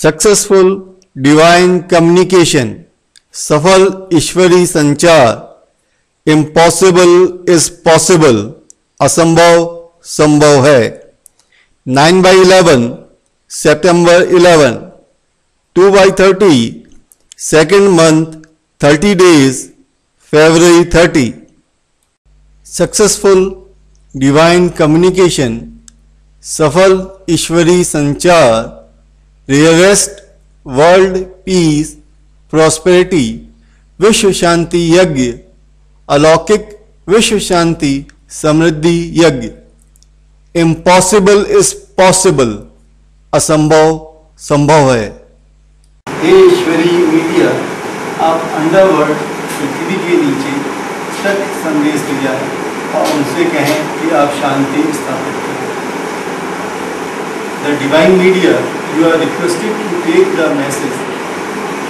Successful divine communication, सफल ईश्वरी संचार, इम्पॉसिबल इज पॉसिबल, असंभव संभव है। 9/11 September 11, 2/30 second month 30 days February 30। Successful divine communication, सफल ईश्वरी संचार, रियरेस्ट वर्ल्ड पीस प्रॉस्पेरिटी विश्व शांति यज्ञ, अलौकिक विश्व शांति समृद्धि यज्ञ, इम्पॉसिबल इज पॉसिबल, असंभव संभव है। ईश्वरी मीडिया आप अंडरवर्ल्ड पृथ्वी के नीचे तक संदेश दिया है और उनसे कहें कि आप शांति स्थापित करें। The divine media you are requested To take the message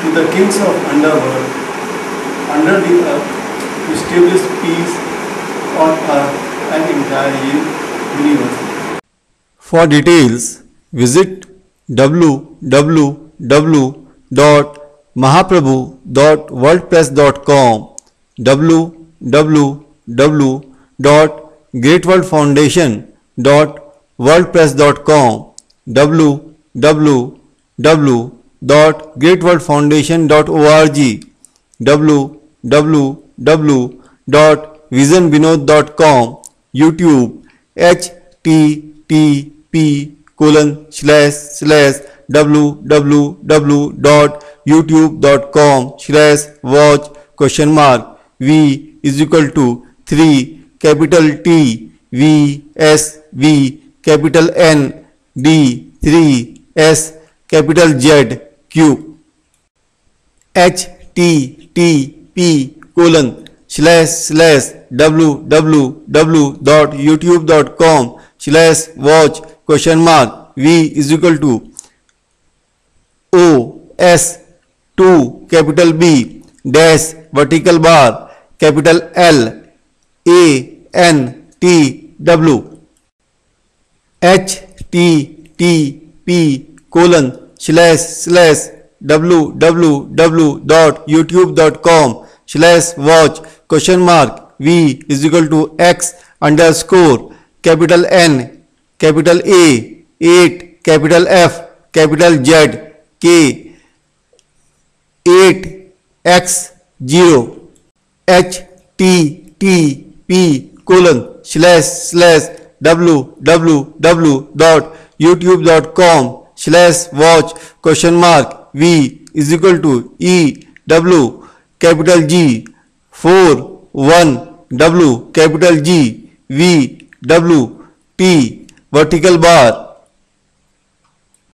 to the kings of underworld, under the earth, to establish peace on earth and entire universe. For details, visit www.mahaprabhu.wordpress.com, www.greatworldfoundation.wordpress.com, www www.greatworldfoundation.org, www.visionbinod.com, YouTube http://www.youtube.com/watch?v=x_VW